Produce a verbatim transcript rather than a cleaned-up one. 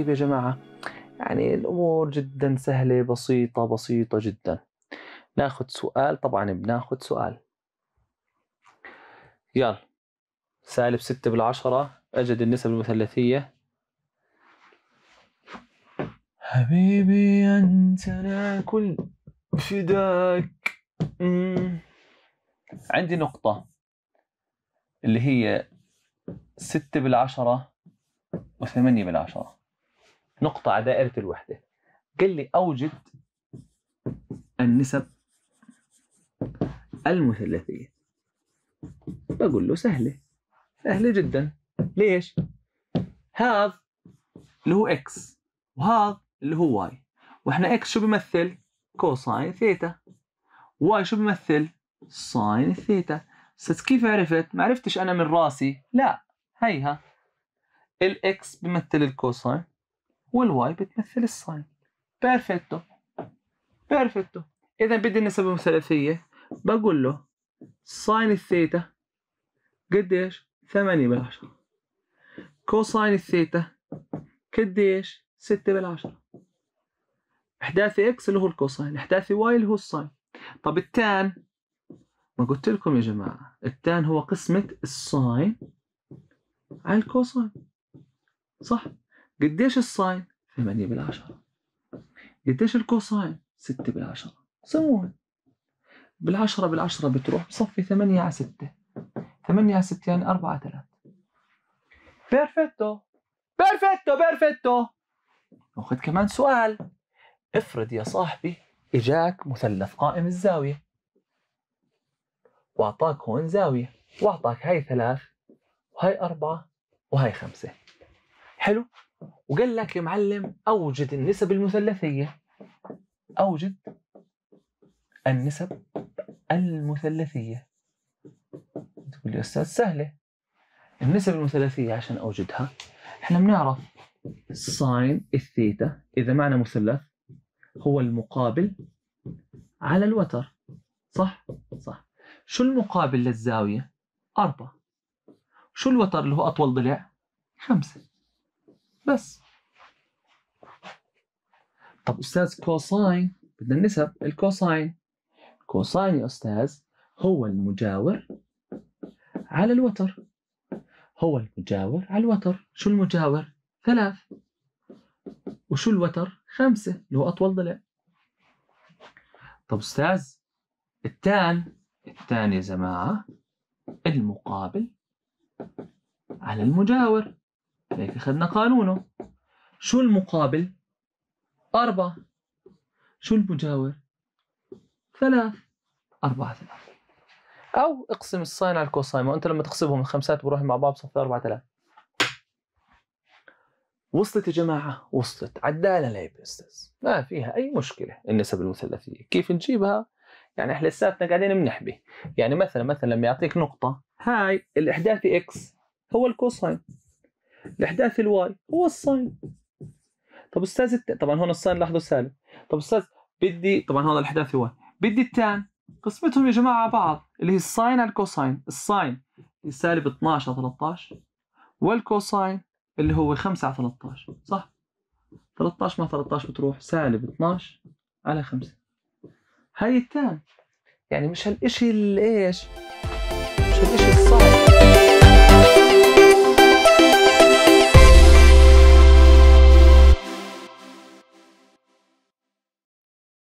طيب يا جماعة، يعني الأمور جدا سهلة، بسيطة بسيطة جدا. ناخد سؤال، طبعا بناخد سؤال. يلا، سالب ستة بالعشرة، أجد النسب المثلثية. حبيبي أنت أنا كل فداك. عندي نقطة اللي هي ستة بالعشرة وثمانية بالعشرة، نقطة على دائرة الوحدة. قال لي أوجد النسب المثلثية. بقول له سهلة سهلة جدا. ليش؟ هذا اللي هو إكس وهذا اللي هو واي، وإحنا إكس شو بيمثل؟ كوساين ثيتا. واي شو بيمثل؟ ساين ثيتا. بس كيف عرفت؟ ما عرفتش أنا من راسي، لا، هيها الإكس بيمثل الكوساين والواي بتمثل الساين. بيرفكتو بيرفكتو. إذا بدي النسب المثلثية، بقول له ساين الثيتا قديش؟ ثمانية بالعشرة. كوساين الثيتا قديش؟ ستة بالعشرة. إحداثي إكس اللي هو الكوساين، إحداثي واي اللي هو الساين. طب التان، ما قلت لكم يا جماعة التان هو قسمة الساين على الكوساين، صح؟ قديش الساين؟ ثمانية بالعشرة. قديش الكوساين؟ ستة بالعشرة. سموها بالعشرة بالعشرة بتروح، بصفي ثمانية على ستة، ثمانية على ستة يعني أربعة على ثلاثة. بيرفكتو بيرفكتو بيرفكتو. ناخذ كمان سؤال. افرض يا صاحبي إجاك مثلث قائم الزاوية، وأعطاك هون زاوية، وأعطاك هاي ثلاث وهاي أربعة وهاي خمسة. حلو؟ وقال لك يا معلم أوجد النسب المثلثية. أوجد النسب المثلثية. تقول لي أستاذ سهلة، النسب المثلثية عشان أوجدها إحنا بنعرف ساين الثيتا إذا معنا مثلث هو المقابل على الوتر، صح؟ صح. شو المقابل للزاوية؟ أربعة. شو الوتر اللي هو أطول ضلع؟ خمسة. بس. طب أستاذ كوساين، بدنا النسب الكوساين. الكوساين يا أستاذ هو المجاور على الوتر، هو المجاور على الوتر. شو المجاور؟ ثلاث. وشو الوتر؟ خمسة اللي هو أطول ضلع. طب أستاذ التان، التان يا جماعة المقابل على المجاور، هيك أخذنا قانونه. شو المقابل؟ أربعة. شو المجاور؟ ثلاث. أربعة ثلاث. أو اقسم الساين على الكوساين، وأنت لما تقسمهم الخمسات بروح مع بعض بصفي أربعة ثلاث. وصلت يا جماعة؟ وصلت. عدالة لعبة يا أستاذ، ما فيها أي مشكلة. النسب المثلثية كيف نجيبها؟ يعني إحنا لساتنا قاعدين بنحبي. يعني مثلا مثلا لما يعطيك نقطة، هاي الإحداثي إكس هو الكوساين، الإحداثي الواي هو الساين. طب أستاذ الت... طبعا هون الساين لاحظوا سالب. طب أستاذ بدي، طبعا هذا الإحداثي واي، بدي التان، قسمتهم يا جماعة على بعض اللي هي الساين على الكوساين، الساين سالب اثناعش على ثلاثة عشر، والكوساين اللي هو خمسة على ثلاثة عشر، صح؟ ثلاثة عشر مع ثلاثة عشر بتروح سالب اثناعش على خمسة. هاي التان، يعني مش هالإشي اللي إيش؟ مش هالإشي الصعب.